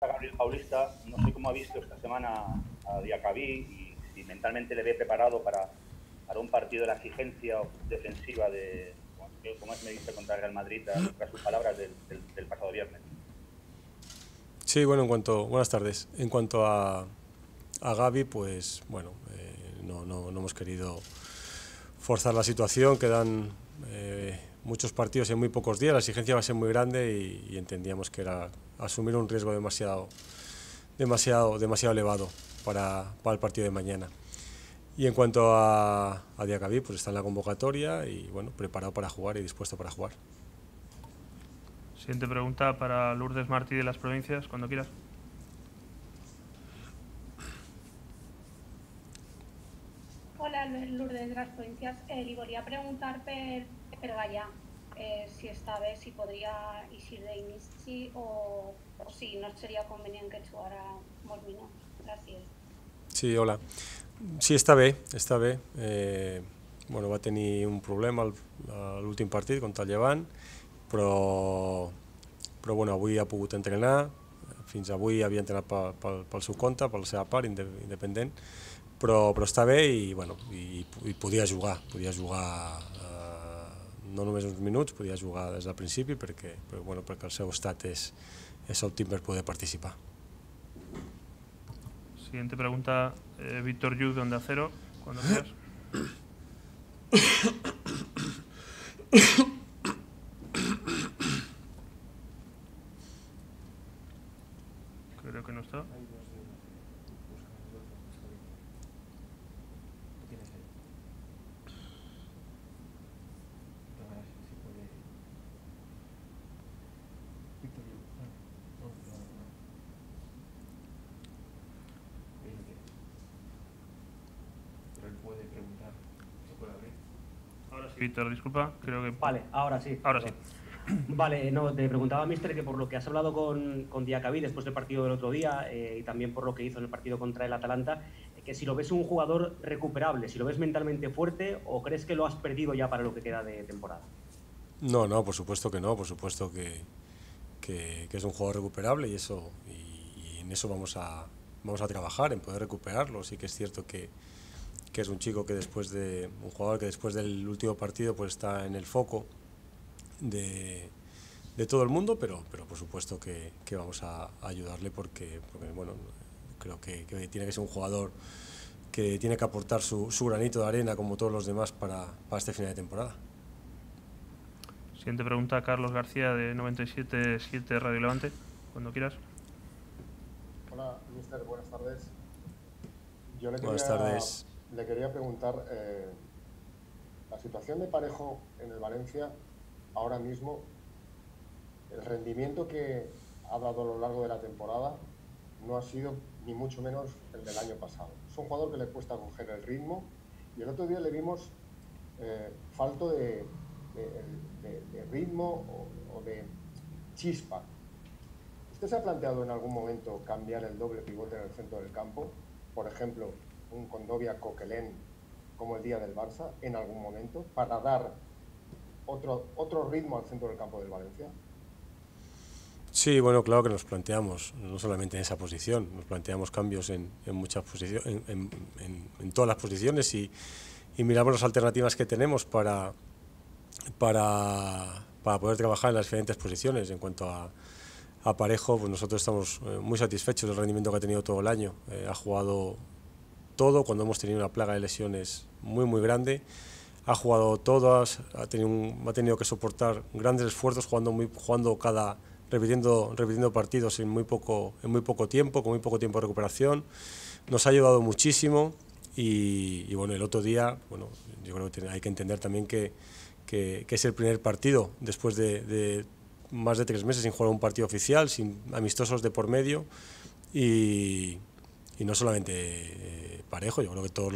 Gabriel Paulista, no sé cómo ha visto esta semana a Diakhaby y si mentalmente le ve preparado para un partido de la exigencia defensiva de, como es, me dice, contra Real Madrid, a sus palabras del pasado viernes. Sí, bueno, buenas tardes. En cuanto a Gaby, pues bueno, no hemos querido forzar la situación, quedan muchos partidos en muy pocos días, la exigencia va a ser muy grande y entendíamos que era asumir un riesgo demasiado elevado para el partido de mañana. Y en cuanto a Diakhaby, pues está en la convocatoria y bueno, preparado para jugar y dispuesto para jugar. Siguiente pregunta para Lourdes Martí de Las Provincias, cuando quieras. Hola, Lourdes de Las Provincias. Le volia preguntar per Gallà, si està bé, si podria eixir d'inici o si no seria convenient que jugara molts minuts. Gràcies. Sí, hola. Sí, està bé, està bé. Bueno, va tenir un problema a l'últim partit contra el Levant, però bueno, avui ha pogut entrenar, fins avui havia entrenat pel seu compte, per la seva part, independent, però està bé i bueno, i podia jugar no només uns minuts, podia jugar des del principi perquè el seu estat és òptim per poder participar. Siguiente pregunta, Víctor Luz de Onda Cero, cuando quieras. Creo que no está. Víctor, disculpa, creo que... Vale, ahora sí. Ahora sí. Vale, no, te preguntaba, mister, que por lo que has hablado con Diakhaby después del partido del otro día y también por lo que hizo en el partido contra el Atalanta, que si lo ves un jugador recuperable, si lo ves mentalmente fuerte o crees que lo has perdido ya para lo que queda de temporada. No, por supuesto que no, por supuesto que es un jugador recuperable y en eso vamos a trabajar, en poder recuperarlo. Sí que es cierto que es un chico que después de un jugador que después del último partido pues está en el foco de todo el mundo, pero por supuesto que vamos a ayudarle porque bueno, creo que tiene que ser un jugador que tiene que aportar su granito de arena como todos los demás para este final de temporada. Siguiente pregunta, Carlos García de 97.7 Radio Levante, cuando quieras. Hola, mister, buenas tardes. Buenas tardes. Le quería preguntar, la situación de Parejo en el Valencia ahora mismo, el rendimiento que ha dado a lo largo de la temporada no ha sido ni mucho menos el del año pasado. Es un jugador que le cuesta coger el ritmo y el otro día le vimos falto de ritmo o de chispa. ¿Usted se ha planteado en algún momento cambiar el doble pivote en el centro del campo? Por ejemplo, un Kondogbia Coquelín como el día del Barça, en algún momento, para dar otro ritmo al centro del campo del Valencia. Sí, bueno, claro que nos planteamos, no solamente en esa posición, nos planteamos cambios en muchas posiciones, en todas las posiciones y miramos las alternativas que tenemos para poder trabajar en las diferentes posiciones. En cuanto a Parejo, pues nosotros estamos muy satisfechos del rendimiento que ha tenido todo el año. Ha jugado todo, cuando hemos tenido una plaga de lesiones muy grande, ha jugado todas, ha tenido que soportar grandes esfuerzos repitiendo partidos en muy poco tiempo, con muy poco tiempo de recuperación. Nos ha ayudado muchísimo y bueno, el otro día, bueno, yo creo que hay que entender también que es el primer partido después de más de 3 meses sin jugar un partido oficial, sin amistosos de por medio y no solamente Parejo, yo creo que todos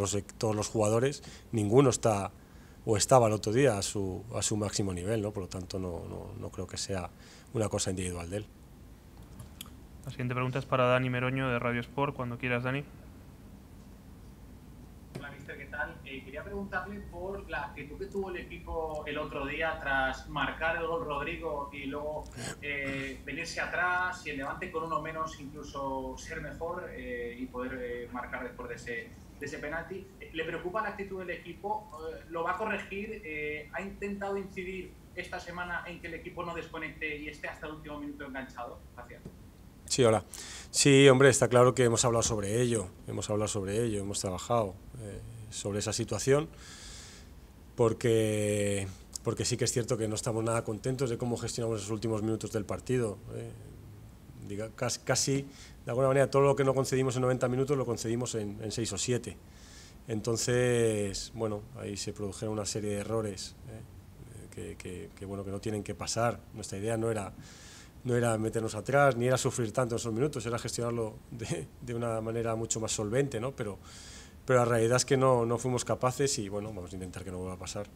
los jugadores, ninguno está o estaba el otro día a su máximo nivel, ¿no? Por lo tanto no creo que sea una cosa individual de él. La siguiente pregunta es para Dani Meroño de Radio Sport, cuando quieras, Dani. Hola, mister, ¿qué tal? Quería preguntarle por la actitud que tuvo el equipo el otro día tras marcar el gol Rodrigo y luego venirse atrás y el Levante con uno menos incluso ser mejor y poder marcar después de ese penalti. ¿Le preocupa la actitud del equipo? ¿Lo va a corregir? ¿Ha intentado incidir esta semana en que el equipo no desconecte y esté hasta el último minuto enganchado? Gracias. Sí, hola. Sí, hombre, está claro que hemos hablado sobre ello, hemos trabajado sobre esa situación, porque sí que es cierto que no estamos nada contentos de cómo gestionamos los últimos minutos del partido. Casi, de alguna manera, todo lo que no concedimos en 90 minutos lo concedimos en 6 o 7. Entonces, bueno, ahí se produjeron una serie de errores que no tienen que pasar. Nuestra idea no era meternos atrás, ni era sufrir tanto en esos minutos, era gestionarlo de una manera mucho más solvente, ¿no? Pero la realidad es que no fuimos capaces y, bueno, vamos a intentar que no vuelva a pasar.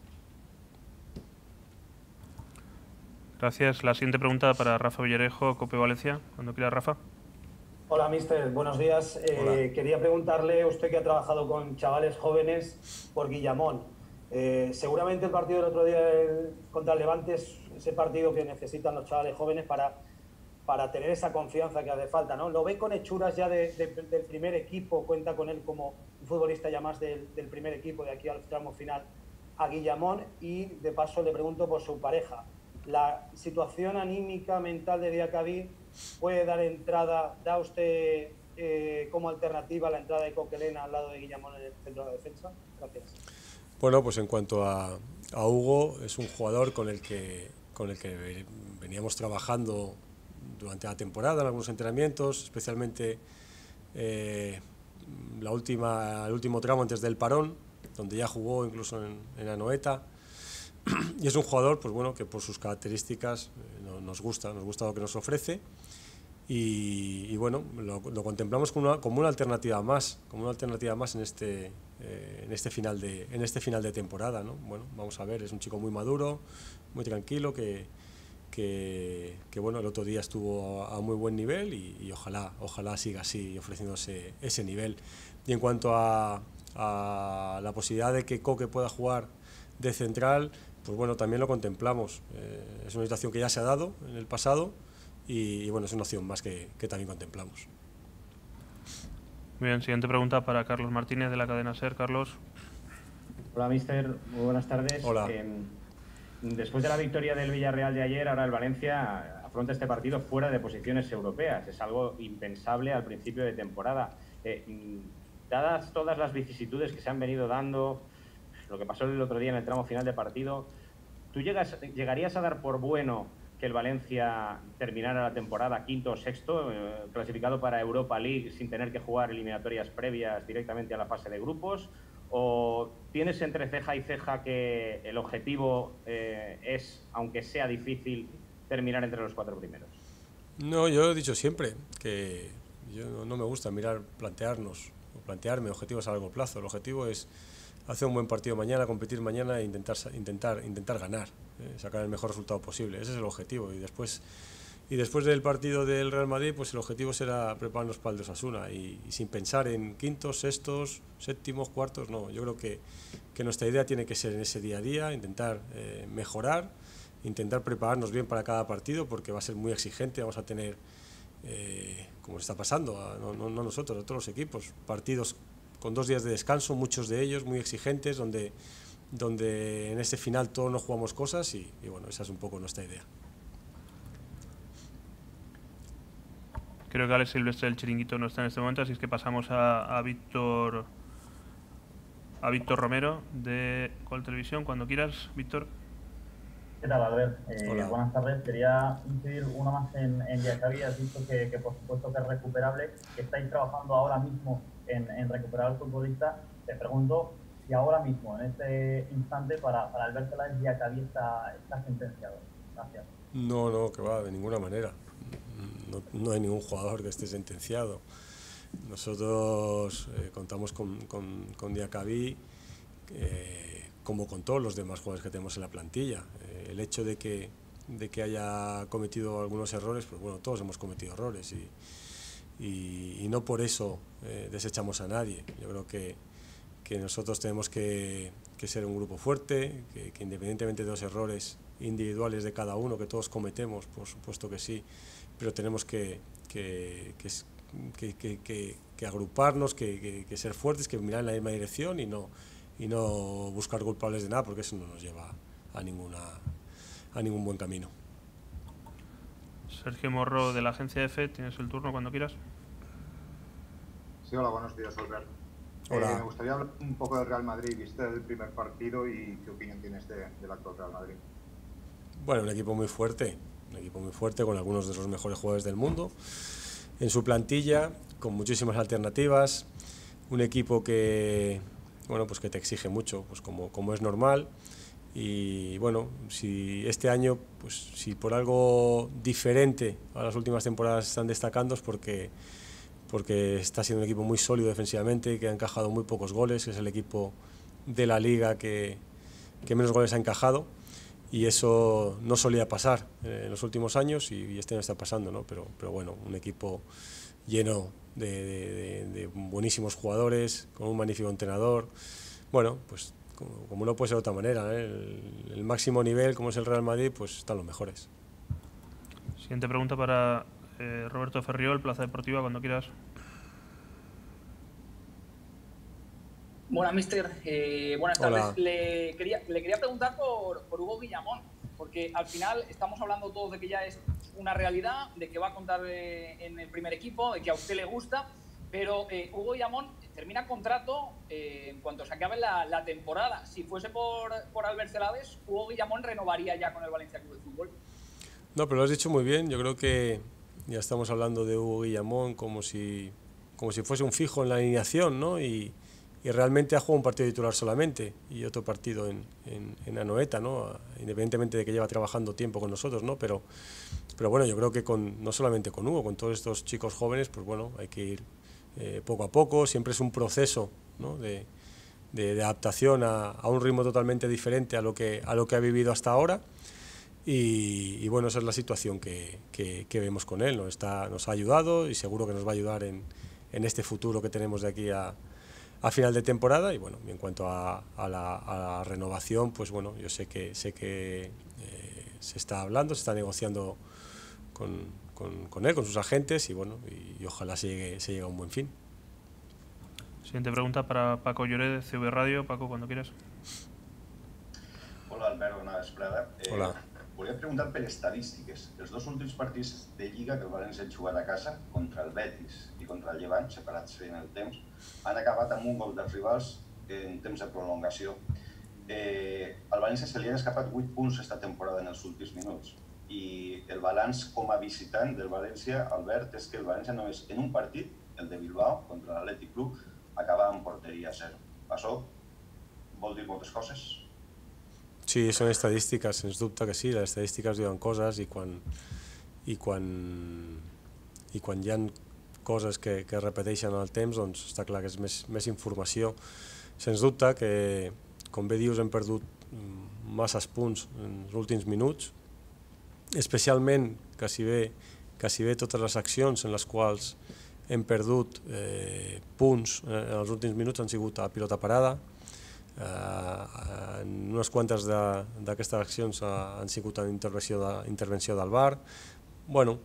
Gracias. La siguiente pregunta para Rafa Villarejo, Cope Valencia. Cuando quiera, Rafa. Hola, mister. Buenos días. Hola. Quería preguntarle, usted que ha trabajado con chavales jóvenes, por Guillamón. Seguramente el partido del otro día contra el Levante es ese partido que necesitan los chavales jóvenes para tener esa confianza que hace falta, ¿no? ¿Lo ve con hechuras ya del primer equipo? ¿Cuenta con él como un futbolista ya más del primer equipo de aquí al tramo final a Guillamón? Y de paso le pregunto por su pareja. ¿La situación anímica mental de Diakhaby puede dar entrada, da usted como alternativa la entrada de Coquelín al lado de Guillamón en el centro de defensa? Gracias. Bueno, pues en cuanto a Hugo, es un jugador con el que veníamos trabajando durante la temporada en algunos entrenamientos, especialmente el último tramo antes del parón, donde ya jugó incluso en Anoeta. Y es un jugador, pues bueno, que por sus características nos gusta lo que nos ofrece y bueno, lo contemplamos como una alternativa más, en este final de temporada, ¿no? Bueno, vamos a ver, es un chico muy maduro, muy tranquilo, que bueno, el otro día estuvo a muy buen nivel y ojalá siga así y ofreciéndose ese nivel. Y en cuanto a la posibilidad de que Coque pueda jugar de central, pues bueno, también lo contemplamos. Es una situación que ya se ha dado en el pasado y bueno, es una opción más que también contemplamos. Muy bien, siguiente pregunta para Carlos Martínez de la cadena SER. Carlos. Hola, mister. Muy buenas tardes. Hola. Después de la victoria del Villarreal de ayer, ahora el Valencia afronta este partido fuera de posiciones europeas. Es algo impensable al principio de temporada. Dadas todas las vicisitudes que se han venido dando, lo que pasó el otro día en el tramo final de partido, ¿tú llegarías a dar por bueno que el Valencia terminara la temporada quinto o sexto, clasificado para Europa League sin tener que jugar eliminatorias previas directamente a la fase de grupos? ¿O tienes entre ceja y ceja que el objetivo es, aunque sea difícil, terminar entre los cuatro primeros? No, yo he dicho siempre que yo no me gusta plantearme objetivos a largo plazo. El objetivo es hacer un buen partido mañana, competir mañana e intentar ganar, sacar el mejor resultado posible. Ese es el objetivo. Y después del partido del Real Madrid, pues el objetivo será prepararnos para el de Osasuna y sin pensar en quintos, sextos, séptimos, cuartos, no. Yo creo que nuestra idea tiene que ser en ese día a día, intentar mejorar, intentar prepararnos bien para cada partido, porque va a ser muy exigente. Vamos a tener, como está pasando, no nosotros, a todos los equipos, partidos con 2 días de descanso, muchos de ellos muy exigentes, donde en este final todos nos jugamos cosas y bueno, esa es un poco nuestra idea. Creo que Alex Silvestre del Chiringuito no está en este momento, así es que pasamos a Víctor Romero de Coltelevisión. Cuando quieras, Víctor. ¿Qué tal, Albert? Hola. Buenas tardes. Quería incidir una más en Diakhaby. Has dicho que por supuesto que es recuperable, que estáis trabajando ahora mismo en recuperar al futbolista. Te pregunto si ahora mismo, en este instante, para Albert Celades, Diakhaby está sentenciado. Gracias. No, que va, de ninguna manera. No hay ningún jugador que esté sentenciado. Nosotros contamos con Diakhaby como con todos los demás jugadores que tenemos en la plantilla. El hecho de que haya cometido algunos errores, pues bueno, todos hemos cometido errores y no por eso desechamos a nadie. Yo creo que, que nosotros tenemos que ser un grupo fuerte, que independientemente de los errores individuales de cada uno, que todos cometemos, por supuesto que sí, pero tenemos que agruparnos, que ser fuertes, que mirar en la misma dirección y no buscar culpables de nada, porque eso no nos lleva a ningún buen camino. Sergio Morro, de la agencia EFE, tienes el turno cuando quieras. Sí, hola, buenos días, Albert. Hola. Me gustaría hablar un poco del Real Madrid. ¿Viste el primer partido y qué opinión tienes del actual Real Madrid? Bueno, un equipo muy fuerte, con algunos de los mejores jugadores del mundo en su plantilla, con muchísimas alternativas, un equipo que, bueno, pues que te exige mucho, pues como es normal. Y bueno, si este año, pues si por algo diferente a las últimas temporadas están destacando, es porque está siendo un equipo muy sólido defensivamente, que ha encajado muy pocos goles, es el equipo de la liga que menos goles ha encajado, y eso no solía pasar en los últimos años y este año está pasando, ¿no? Pero bueno, un equipo lleno de buenísimos jugadores, con un magnífico entrenador, bueno, pues como no puede ser de otra manera, ¿eh? El máximo nivel, como es el Real Madrid, pues están los mejores. Siguiente pregunta para... Roberto Ferriol, Plaza Deportiva, cuando quieras. Bueno, mister, buenas tardes. Le quería preguntar por Hugo Guillamón, porque al final estamos hablando todos de que ya es una realidad, de que va a contar en el primer equipo, de que a usted le gusta, pero Hugo Guillamón termina contrato en cuanto se acabe la temporada. Si fuese por Albert Celades, Hugo Guillamón renovaría ya con el Valencia Club de Fútbol. No, pero lo has dicho muy bien. Yo creo que ya estamos hablando de Hugo Guillamón como si fuese un fijo en la alineación, ¿no? Y realmente ha jugado un partido titular solamente y otro partido en Anoeta, ¿no? Independientemente de que lleva trabajando tiempo con nosotros, ¿no? Pero bueno, yo creo que no solamente con Hugo, con todos estos chicos jóvenes, pues bueno, hay que ir poco a poco. Siempre es un proceso, ¿no? de adaptación a un ritmo totalmente diferente a lo que ha vivido hasta ahora. Y bueno, esa es la situación que vemos con él, ¿no? Nos ha ayudado y seguro que nos va a ayudar en este futuro que tenemos de aquí a final de temporada. Y bueno, en cuanto a la renovación, pues bueno, yo sé que se está hablando, se está negociando con él, con sus agentes, y bueno, y ojalá se llegue a un buen fin. Siguiente pregunta para Paco Lloré, de CV Radio. Paco, cuando quieras. Hola, Albert, una vesprada. Hola. Volia preguntar per estadístiques. Els dos últims partits de Lliga que el València ha jugat a casa, contra el Betis i contra el Levant, separats en el temps, han acabat amb un gol dels rivals en temps de prolongació. Al València se li han escapat 8 punts esta temporada en els últims minuts. I el balanç com a visitant del València, Albert, és que el València només en un partit, el de Bilbao, contra l'Atlètic Club, acaba amb porteria 0. Això vol dir moltes coses? Sí, són estadístiques, sens dubte que sí, les estadístiques diuen coses i quan hi ha coses que repeteixen en el temps, doncs està clar que és més informació. Sens dubte que, com bé dius, hem perdut masses punts en els últims minuts, especialment quasi bé totes les accions en les quals hem perdut punts en els últims minuts han sigut a pilota parada. Unes quantes d'aquestes accions han sigut en intervenció del VAR. Bueno,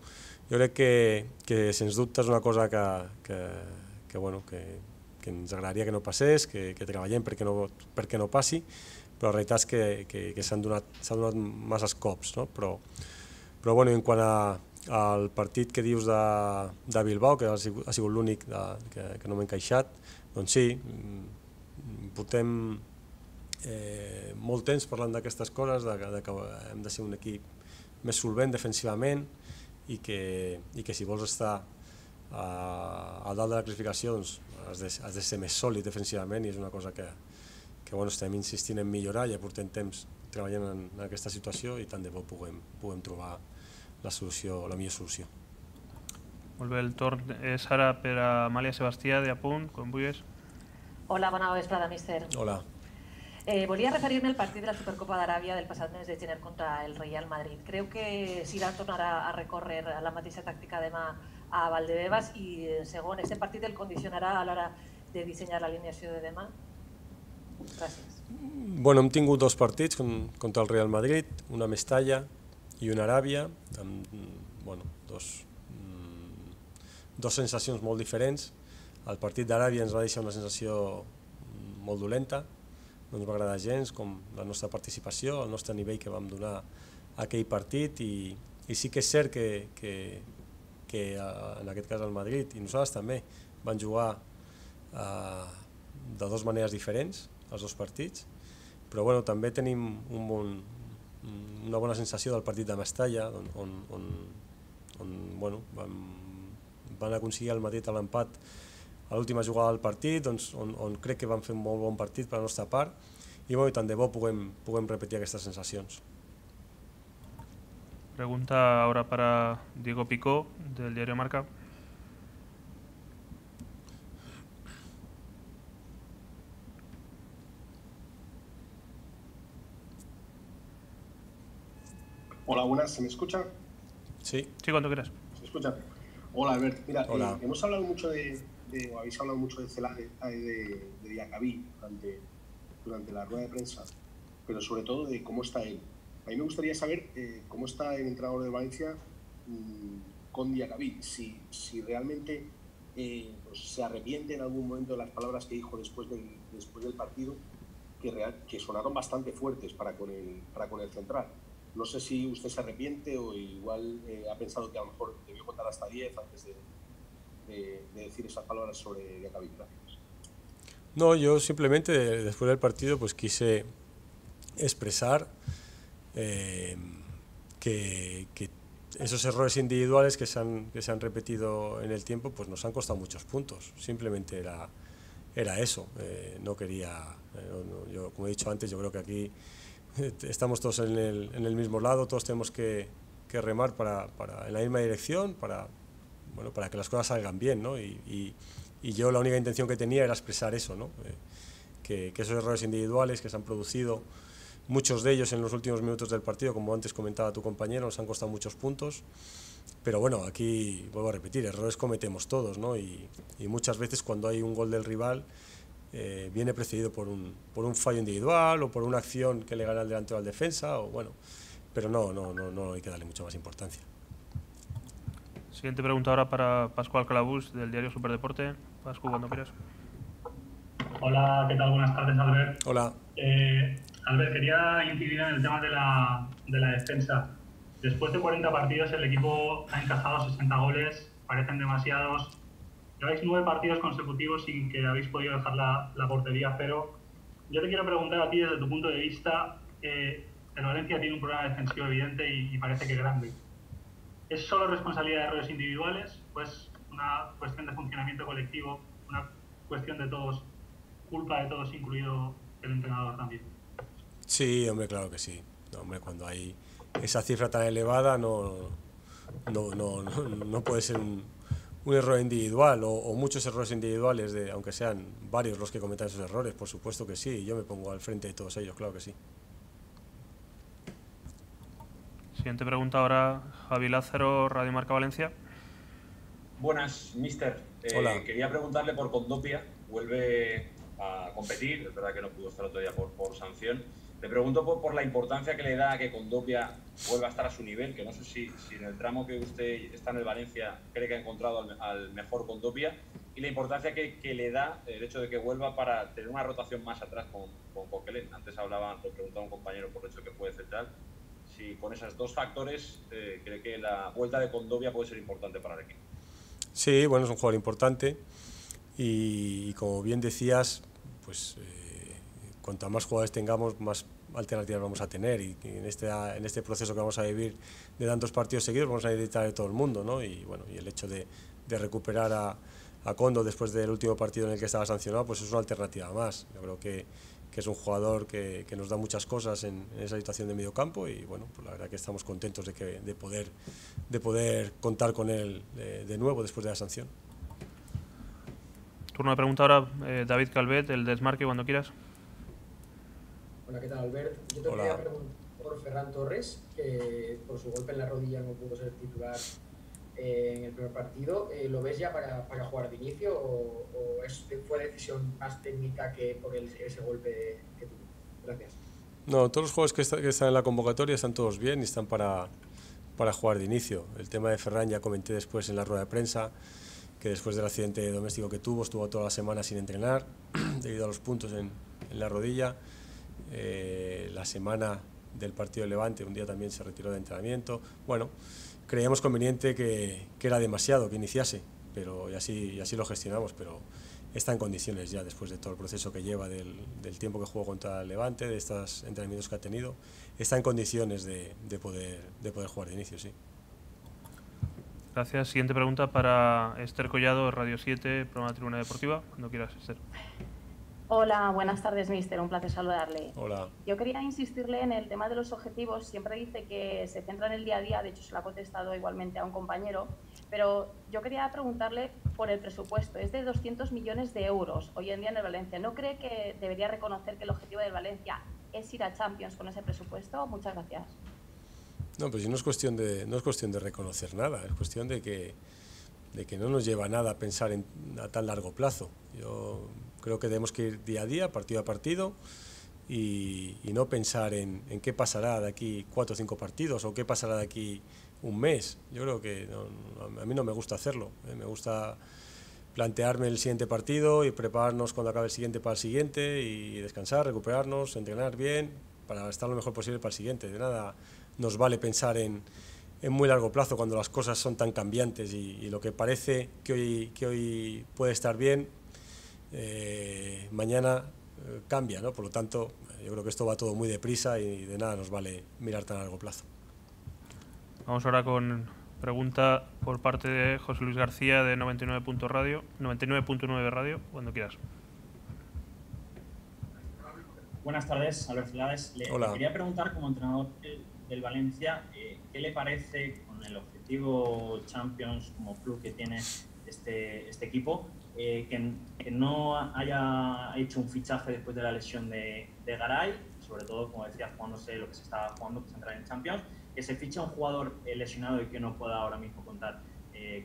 jo crec que sens dubte és una cosa que ens agradaria que no passés, que treballem perquè no passi, però la realitat és que s'han donat masses cops. Però bueno, en quant al partit que dius de Bilbao, que ha sigut l'únic que no m'he encaixat, doncs sí, portem molt temps parlant d'aquestes coses, que hem de ser un equip més solvent defensivament i que si vols estar a dalt de la classificació has de ser més sòlid defensivament, i és una cosa que estem insistint en millorar. Ja portem temps treballant en aquesta situació i tant de bo puguem trobar la millor solució. Molt bé, el torn és ara per a Amàlia Sebastià, de Apunt, com vulguis. Hola, bona vesprada, míster. Hola. Volia referir-me al partit de la Supercopa d'Aràbia del passat mes de gener contra el Real Madrid. Creu que Zidane tornarà a recórrer la mateixa tàctica demà a Valdebebas i, segon, aquest partit el condicionarà a l'hora de dissenyar l'alineació de demà? Gràcies. Bueno, hem tingut dos partits contra el Real Madrid, una a Mestalla i una a Aràbia, amb dues sensacions molt diferents. El partit d'Aràbia ens va deixar una sensació molt dolenta, no ens va agradar gens, com la nostra participació, el nostre nivell que vam donar a aquell partit, i sí que és cert que en aquest cas el Madrid i nosaltres també van jugar de dues maneres diferents els dos partits, però també tenim una bona sensació del partit de Mestalla, on van aconseguir el Madrid l'empat a l'última jugada del partit, on crec que van fer un molt bon partit per la nostra part, i tant de bo puguem repetir aquestes sensacions. Pregunta ahora para Diego Picó, del diario Marca. Hola, buenas, ¿se me escucha? Sí, sí, cuando quieras. ¿Se escucha? Hola, Albert, mira, hola. Habéis hablado mucho de Celades, de Diakhaby durante la rueda de prensa, pero sobre todo de cómo está él. A mí me gustaría saber cómo está el entrenador de Valencia con Diakhaby, si realmente se arrepiente en algún momento de las palabras que dijo después del partido, que sonaron bastante fuertes para con el central. No sé si usted se arrepiente o igual ha pensado que a lo mejor debió contar hasta 10 antes de decir esas palabras sobre Diakhaby. Gracias. No, yo simplemente después del partido pues quise expresar que esos errores individuales que se han repetido en el tiempo pues nos han costado muchos puntos. Simplemente era eso. No quería, yo, como he dicho antes, yo creo que aquí estamos todos en el mismo lado, todos tenemos que remar en la misma dirección para que las cosas salgan bien, ¿no? Y yo la única intención que tenía era expresar eso, ¿no? Que esos errores individuales que se han producido, muchos de ellos en los últimos minutos del partido, como antes comentaba tu compañero, nos han costado muchos puntos, pero aquí vuelvo a repetir, errores cometemos todos, ¿no? Y muchas veces cuando hay un gol del rival viene precedido por un fallo individual o por una acción que le gana el delantero al defensa, pero no hay que darle mucha más importancia. Siguiente pregunta ahora para Pascual Calabús, del diario Superdeporte. Pascu, cuando quieras. Hola, ¿qué tal? Buenas tardes, Albert. Hola. Albert, quería incidir en el tema de la defensa. Después de 40 partidos el equipo ha encajado 60 goles, parecen demasiados. Lleváis 9 partidos consecutivos sin que habéis podido dejar la portería, pero yo te quiero preguntar a ti desde tu punto de vista, el Valencia tiene un problema defensivo evidente y parece que grande. ¿Es solo responsabilidad de errores individuales? Pues una cuestión de funcionamiento colectivo, una cuestión de todos, culpa de todos, incluido el entrenador también. Sí, hombre, claro que sí. Cuando hay esa cifra tan elevada no puede ser un error individual o muchos errores individuales, aunque sean varios los que cometan esos errores, por supuesto que sí. Yo me pongo al frente de todos ellos, claro que sí. Siguiente pregunta ahora, Javi Lázaro, Radio Marca Valencia. Buenas, mister. Hola. Quería preguntarle por Kondogbia. Vuelve a competir, es verdad que no pudo estar otro día por sanción. Le pregunto por la importancia que le da a que Kondogbia vuelva a estar a su nivel, que no sé si en el tramo que usted está en el Valencia cree que ha encontrado al mejor Kondogbia, y la importancia que le da el hecho de que vuelva para tener una rotación más atrás con Coquelín. Antes le preguntaba a un compañero por el hecho que puede central, si con esos dos factores cree que la vuelta de Kondogbia puede ser importante para el equipo. Sí, es un jugador importante y como bien decías, pues cuantas más jugadores tengamos, más alternativas vamos a tener, y en este proceso que vamos a vivir de tantos partidos seguidos vamos a necesitar de todo el mundo, ¿no? Y el hecho de recuperar a Kondo después del último partido en el que estaba sancionado, pues es una alternativa más. Yo creo que es un jugador que nos da muchas cosas en esa situación de medio campo, y pues la verdad que estamos contentos de poder contar con él de nuevo después de la sanción. Turno de pregunta ahora, David Calvet, el Desmarque, cuando quieras. Hola, ¿qué tal, Albert? Yo te quería preguntar por Ferran Torres, que por su golpe en la rodilla no pudo ser titular en el primer partido, ¿lo ves ya para jugar de inicio o fue decisión más técnica que por ese golpe que tuvo? Gracias. No, todos los jugadores que están en la convocatoria están todos bien y están para jugar de inicio. El tema de Ferran ya comenté después en la rueda de prensa, que después del accidente doméstico que tuvo, estuvo toda la semana sin entrenar, debido a los puntos en la rodilla. La semana del partido de Levante, un día también se retiró de entrenamiento. Bueno, creíamos conveniente que era demasiado que iniciase, pero y así lo gestionamos, pero está en condiciones ya después de todo el proceso que lleva del tiempo que jugó contra el Levante, de estos entrenamientos que ha tenido, está en condiciones de poder jugar de inicio, sí. Gracias. Siguiente pregunta para Esther Collado, Radio 7, programa Tribuna Deportiva. Cuando quieras, Esther. Hola, buenas tardes, mister. Un placer saludarle. Hola. Yo quería insistirle en el tema de los objetivos. Siempre dice que se centra en el día a día, de hecho se lo ha contestado igualmente a un compañero, pero yo quería preguntarle por el presupuesto. Es de 200 millones de euros hoy en día en el Valencia. ¿No cree que debería reconocer que el objetivo del Valencia es ir a Champions con ese presupuesto? Muchas gracias. No, pues no es cuestión de reconocer nada, es cuestión de que no nos lleva a nada pensar a tan largo plazo. Yo creo que tenemos que ir día a día, partido a partido, y no pensar en qué pasará de aquí 4 o 5 partidos o qué pasará de aquí un mes. Yo creo que a mí no me gusta hacerlo, me gusta plantearme el siguiente partido y prepararnos cuando acabe el siguiente para el siguiente y descansar, recuperarnos, entrenar bien para estar lo mejor posible para el siguiente. De nada nos vale pensar en muy largo plazo cuando las cosas son tan cambiantes y lo que parece que hoy puede estar bien, mañana cambia, ¿no? Por lo tanto, yo creo que esto va todo muy deprisa y de nada nos vale mirar tan a largo plazo. Vamos ahora con pregunta por parte de José Luis García de 99.9 Radio, cuando quieras. Buenas tardes, Albert Celades. Le quería preguntar como entrenador del Valencia, ¿qué le parece con el objetivo Champions como club que tiene este equipo? Que no haya hecho un fichaje después de la lesión de Garay, sobre todo, como decía, jugándose lo que se estaba jugando, pues entrar en Champions, que se ficha un jugador lesionado y que no pueda ahora mismo contar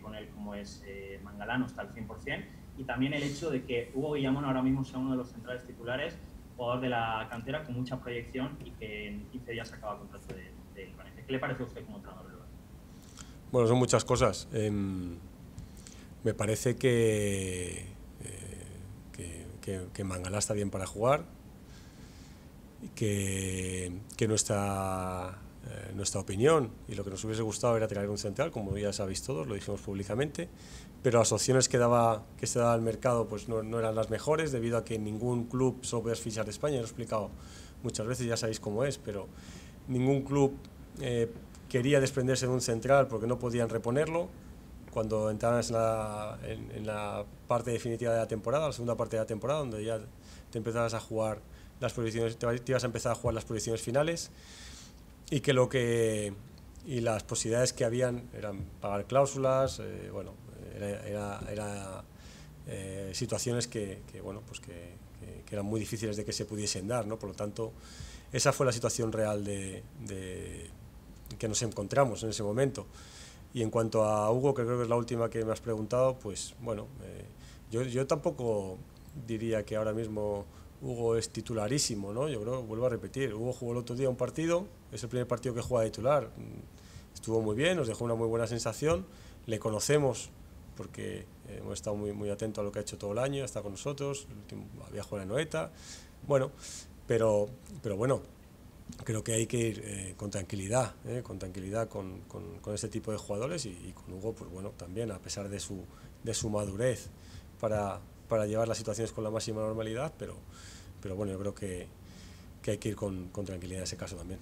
con él, como es Mangalán, hasta el 100%, y también el hecho de que Hugo Guillamón ahora mismo sea uno de los centrales titulares, jugador de la cantera con mucha proyección y que en 15 días acaba el contrato de Valencia. ¿Qué le parece a usted como entrenador? Bueno, son muchas cosas. Me parece que Mangalá está bien para jugar, que nuestra opinión y lo que nos hubiese gustado era traer un central, como ya sabéis todos, lo dijimos públicamente, pero las opciones que se daba al mercado pues no eran las mejores, debido a que ningún club, solo podías fichar de España, lo he explicado muchas veces, ya sabéis cómo es, pero ningún club quería desprenderse de un central porque no podían reponerlo. Cuando entraban en la parte definitiva de la temporada, la segunda parte de la temporada, donde ya te ibas a empezar a jugar las proyecciones finales, y que las posibilidades que habían eran pagar cláusulas, situaciones que eran muy difíciles de que se pudiesen dar, ¿no? Por lo tanto, esa fue la situación real que nos encontramos en ese momento. Y en cuanto a Hugo, que creo que es la última que me has preguntado, pues bueno, yo tampoco diría que ahora mismo Hugo es titularísimo, ¿no? Yo creo, vuelvo a repetir, Hugo jugó el otro día un partido, es el primer partido que juega de titular, estuvo muy bien, nos dejó una muy buena sensación, le conocemos porque hemos estado muy, muy atentos a lo que ha hecho todo el año, ha estado con nosotros, había jugado en Anoeta, bueno, pero bueno, creo que hay que ir con tranquilidad con este tipo de jugadores y con Hugo, pues bueno, también, a pesar de su madurez para llevar las situaciones con la máxima normalidad, pero bueno, yo creo que hay que ir con tranquilidad en ese caso también.